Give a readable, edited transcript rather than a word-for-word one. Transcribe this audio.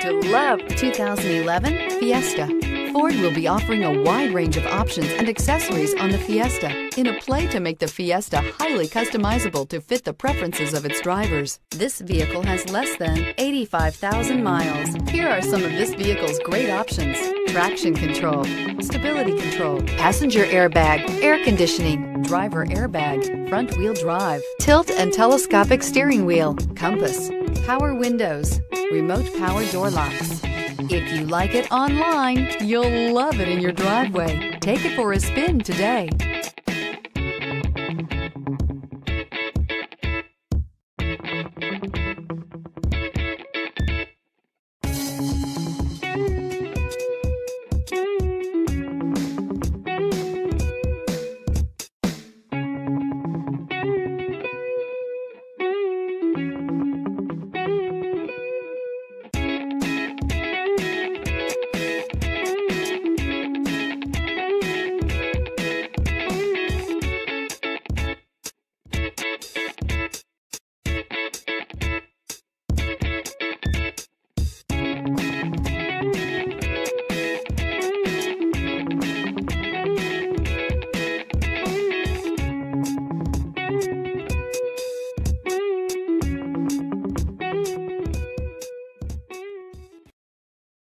to love the 2011 Fiesta. Ford will be offering a wide range of options and accessories on the Fiesta in a play to make the Fiesta highly customizable to fit the preferences of its drivers. This vehicle has less than 85,000 miles. Here are some of this vehicle's great options: traction control, stability control, passenger airbag, air conditioning, driver airbag, front wheel drive, tilt and telescopic steering wheel, compass, power windows, remote power door locks. If you like it online, you'll love it in your driveway. Take it for a spin today.